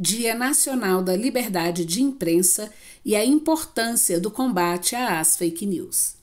Dia Nacional da Liberdade de Imprensa e a importância do combate às fake news.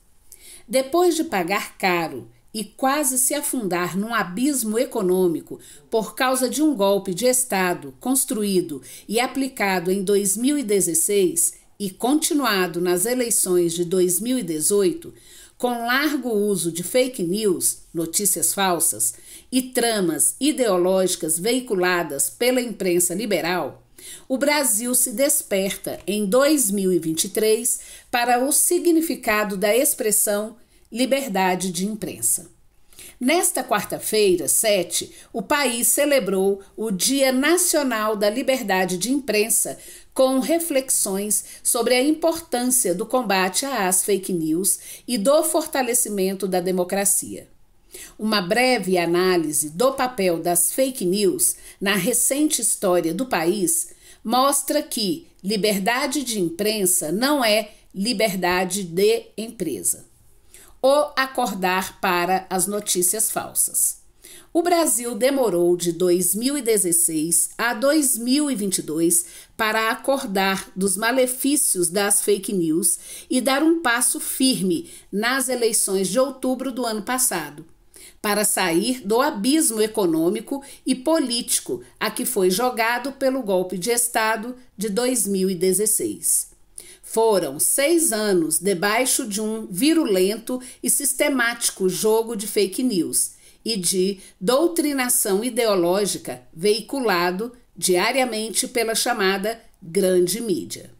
Depois de pagar caro e quase se afundar num abismo econômico por causa de um golpe de Estado construído e aplicado em 2016 e continuado nas eleições de 2018, com largo uso de fake news, notícias falsas e tramas ideológicas veiculadas pela imprensa liberal, o Brasil se desperta em 2023 para o significado da expressão liberdade de imprensa. Nesta quarta-feira, 7, o país celebrou o Dia Nacional da Liberdade de Imprensa com reflexões sobre a importância do combate às fake news e do fortalecimento da democracia. Uma breve análise do papel das fake news na recente história do país mostra que liberdade de imprensa não é liberdade de empresa. O acordar para as notícias falsas. O Brasil demorou de 2016 a 2022 para acordar dos malefícios das fake news e dar um passo firme nas eleições de outubro do ano passado, para sair do abismo econômico e político a que foi jogado pelo golpe de Estado de 2016. Foram 6 anos debaixo de um virulento e sistemático jogo de fake news e de doutrinação ideológica veiculado diariamente pela chamada grande mídia.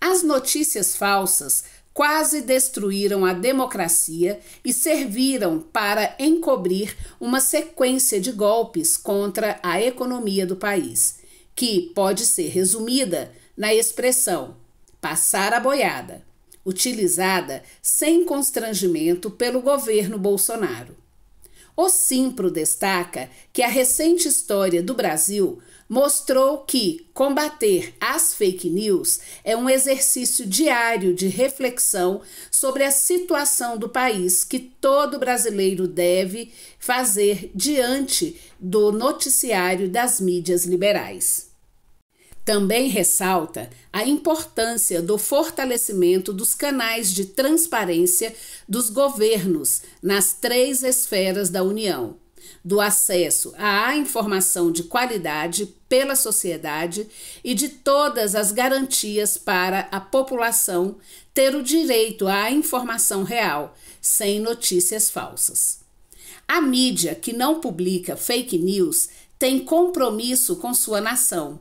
As notícias falsas quase destruíram a democracia e serviram para encobrir uma sequência de golpes contra a economia do país, que pode ser resumida na expressão passar a boiada, utilizada sem constrangimento pelo governo Bolsonaro. O Simpro destaca que a recente história do Brasil mostrou que combater as fake news é um exercício diário de reflexão sobre a situação do país que todo brasileiro deve fazer diante do noticiário das mídias liberais. Também ressalta a importância do fortalecimento dos canais de transparência dos governos nas 3 esferas da União, do acesso à informação de qualidade pela sociedade e de todas as garantias para a população ter o direito à informação real, sem notícias falsas. A mídia que não publica fake news tem compromisso com sua nação.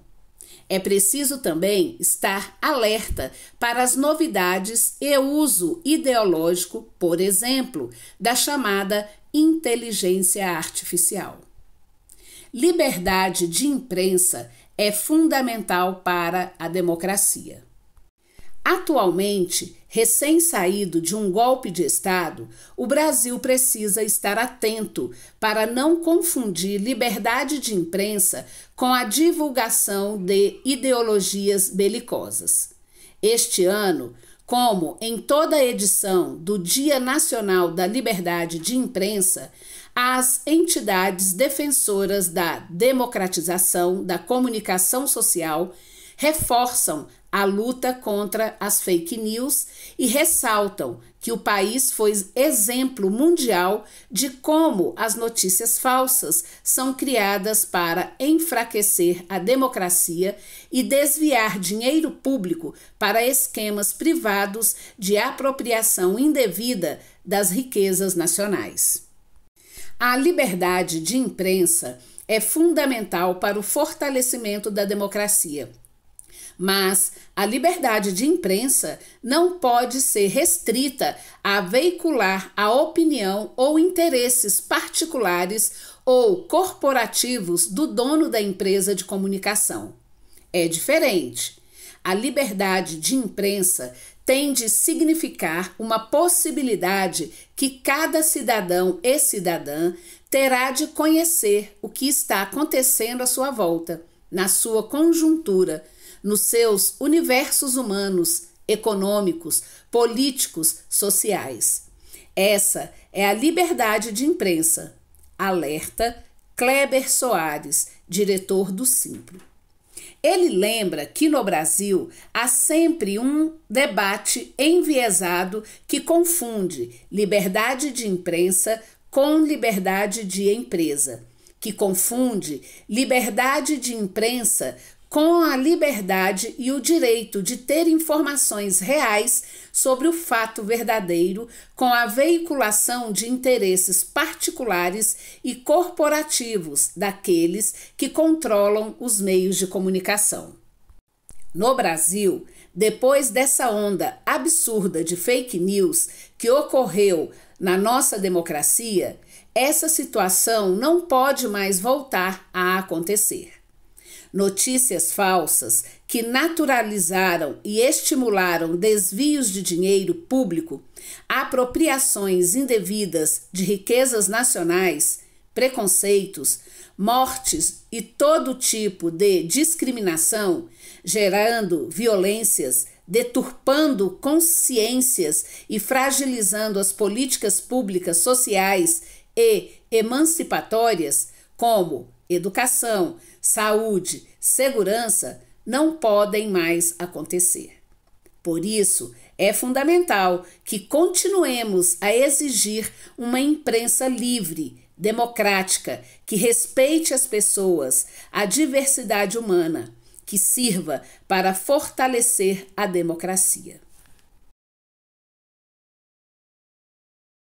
É preciso também estar alerta para as novidades e uso ideológico, por exemplo, da chamada inteligência artificial. Liberdade de imprensa é fundamental para a democracia. Atualmente, recém-saído de um golpe de Estado, o Brasil precisa estar atento para não confundir liberdade de imprensa com a divulgação de ideologias belicosas. Este ano, como em toda a edição do Dia Nacional da Liberdade de Imprensa, as entidades defensoras da democratização da comunicação social reforçam a luta contra as fake news e ressaltam que o país foi exemplo mundial de como as notícias falsas são criadas para enfraquecer a democracia e desviar dinheiro público para esquemas privados de apropriação indevida das riquezas nacionais. A liberdade de imprensa é fundamental para o fortalecimento da democracia. Mas a liberdade de imprensa não pode ser restrita a veicular a opinião ou interesses particulares ou corporativos do dono da empresa de comunicação. É diferente. A liberdade de imprensa tem de significar uma possibilidade que cada cidadão e cidadã terá de conhecer o que está acontecendo à sua volta, na sua conjuntura, nos seus universos humanos, econômicos, políticos, sociais. Essa é a liberdade de imprensa, alerta Kleber Soares, diretor do Simpro. Ele lembra que no Brasil há sempre um debate enviesado que confunde liberdade de imprensa com liberdade de empresa, que confunde liberdade de imprensa com a liberdade e o direito de ter informações reais sobre o fato verdadeiro, com a veiculação de interesses particulares e corporativos daqueles que controlam os meios de comunicação. No Brasil, depois dessa onda absurda de fake news que ocorreu na nossa democracia, essa situação não pode mais voltar a acontecer. Notícias falsas que naturalizaram e estimularam desvios de dinheiro público, apropriações indevidas de riquezas nacionais, preconceitos, mortes e todo tipo de discriminação, gerando violências, deturpando consciências e fragilizando as políticas públicas sociais e emancipatórias, como educação, saúde, segurança, não podem mais acontecer. Por isso, é fundamental que continuemos a exigir uma imprensa livre, democrática, que respeite as pessoas, a diversidade humana, que sirva para fortalecer a democracia.